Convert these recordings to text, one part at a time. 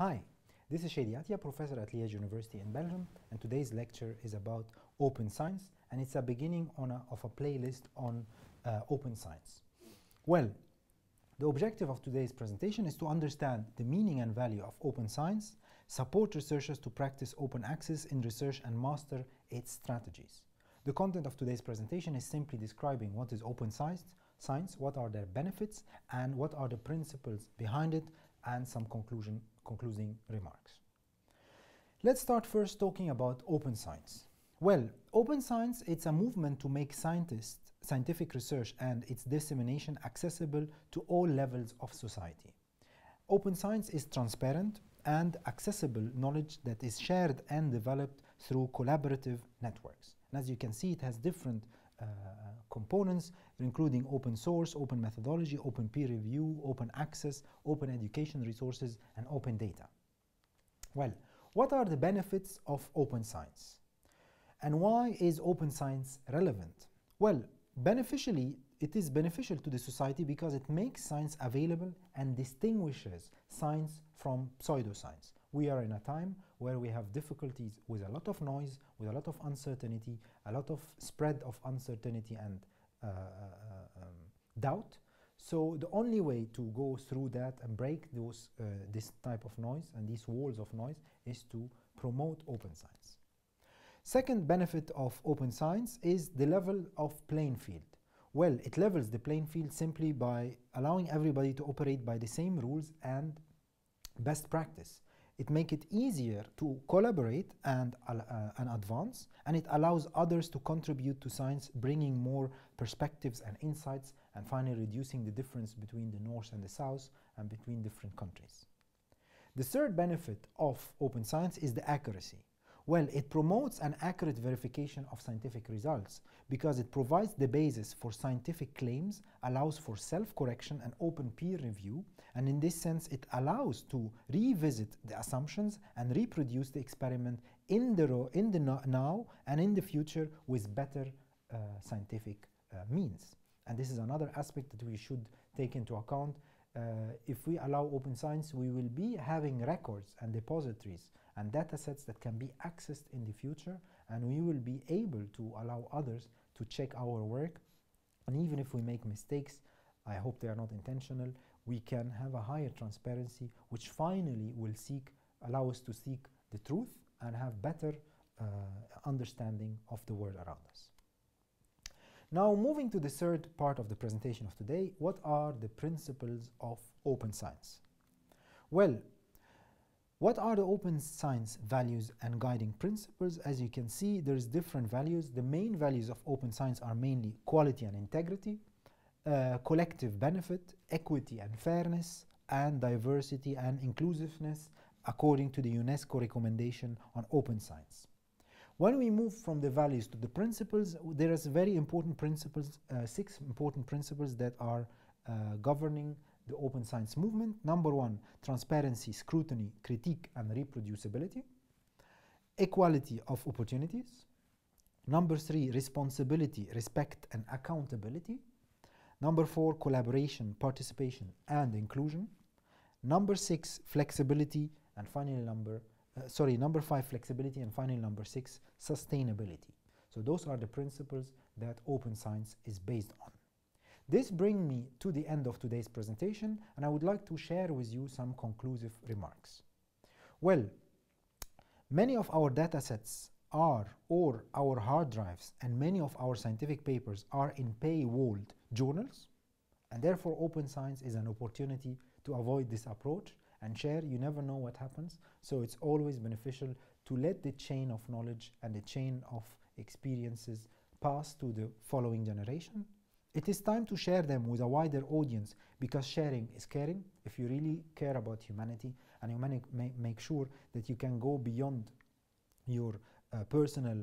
Hi, this is Shady Attia, professor at Liège University in Belgium, and today's lecture is about open science, and it's a beginning of a playlist on open science. Well, the objective of today's presentation is to understand the meaning and value of open science, support researchers to practice open access in research and master its strategies. The content of today's presentation is simply describing what is open science, what are their benefits, and what are the principles behind it, and some concluding remarks. Let's start first talking about open science. Well, open science, it's a movement to make scientific research and its dissemination accessible to all levels of society. Open science is transparent and accessible knowledge that is shared and developed through collaborative networks. And as you can see, it has different components, including open source, open methodology, open peer review, open access, open education resources, and open data. Well, what are the benefits of open science? And why is open science relevant? Well, it is beneficial to the society because it makes science available and distinguishes science from pseudoscience. We are in a time where we have difficulties with a lot of noise, with a lot of uncertainty, a lot of spread of uncertainty and doubt. So the only way to go through that and break this type of noise and these walls of noise is to promote open science. Second benefit of open science is the level of playing field. Well, it levels the playing field simply by allowing everybody to operate by the same rules and best practice. It makes it easier to collaborate and advance, and it allows others to contribute to science, bringing more perspectives and insights, and finally reducing the difference between the North and the South and between different countries. The third benefit of open science is the accuracy. Well, it promotes an accurate verification of scientific results because it provides the basis for scientific claims, allows for self-correction and open peer review, and in this sense it allows to revisit the assumptions and reproduce the experiment in the now and in the future with better scientific means. And this is another aspect that we should take into account. If we allow open science, we will be having records and depositories and data sets that can be accessed in the future, and we will be able to allow others to check our work, and even if we make mistakes, I hope they are not intentional, we can have a higher transparency which finally will allow us to seek the truth and have better understanding of the world around us. Now, moving to the third part of the presentation of today, what are the principles of open science? Well, what are the open science values and guiding principles? As you can see, there's different values. The main values of open science are mainly quality and integrity, collective benefit, equity and fairness, and diversity and inclusiveness, according to the UNESCO recommendation on open science. When we move from the values to the principles, there is very important principles, 6 important principles that are governing the open science movement. Number 1, transparency, scrutiny, critique, and reproducibility. Equality of opportunities. Number 3, responsibility, respect, and accountability. Number 4, collaboration, participation, and inclusion. Number 6, flexibility, and finally number 5, flexibility, and finally number 6, sustainability. So those are the principles that open science is based on. This brings me to the end of today's presentation, and I would like to share with you some conclusive remarks. Well, many of our data sets are, or our hard drives, and many of our scientific papers are in paywalled journals, and therefore open science is an opportunity to avoid this approach and share. You never know what happens, so it's always beneficial to let the chain of knowledge and the chain of experiences pass to the following generation. It is time to share them with a wider audience, because sharing is caring. If you really care about humanity, and you make sure that you can go beyond your personal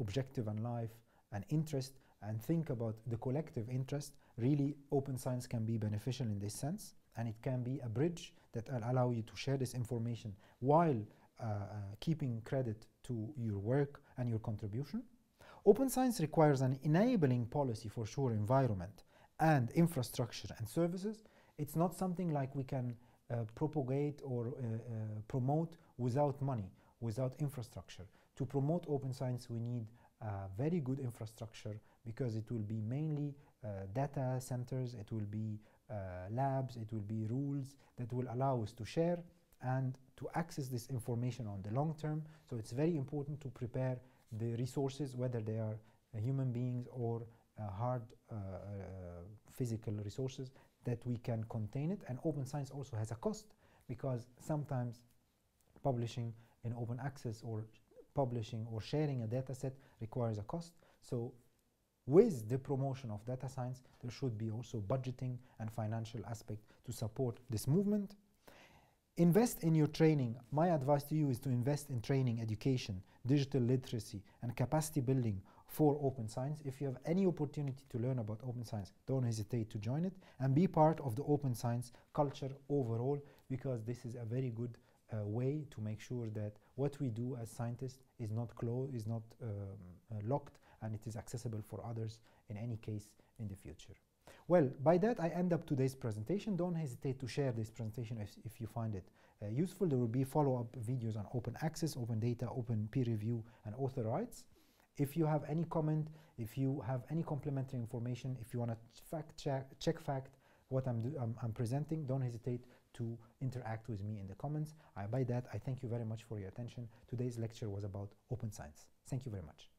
objective and life and interest and think about the collective interest, really open science can be beneficial in this sense. And it can be a bridge that will allow you to share this information while keeping credit to your work and your contribution. Open science requires an enabling policy for sure, environment and infrastructure and services. It's not something like we can propagate or promote without money, without infrastructure. To promote open science, we need very good infrastructure, because it will be mainly data centers, it will be labs, it will be rules that will allow us to share and to access this information on the long term. So it's very important to prepare the resources, whether they are human beings or hard physical resources, that we can contain it. And open science also has a cost, because sometimes publishing in open access or publishing or sharing a data set requires a cost. So with the promotion of data science, there should be also budgeting and financial aspect to support this movement. Invest in your training. My advice to you is to invest in training, education, digital literacy, and capacity building for open science. If you have any opportunity to learn about open science, don't hesitate to join it and be part of the open science culture overall, because this is a very good way to make sure that what we do as scientists is not closed, is not locked, and it is accessible for others in any case in the future. Well, by that I end up today's presentation. Don't hesitate to share this presentation if you find it useful. There will be follow-up videos on open access, open data, open peer review, and author rights. If you have any comment, if you have any complementary information, if you want to check fact what I'm presenting, don't hesitate to interact with me in the comments. By that, I thank you very much for your attention. Today's lecture was about open science. Thank you very much.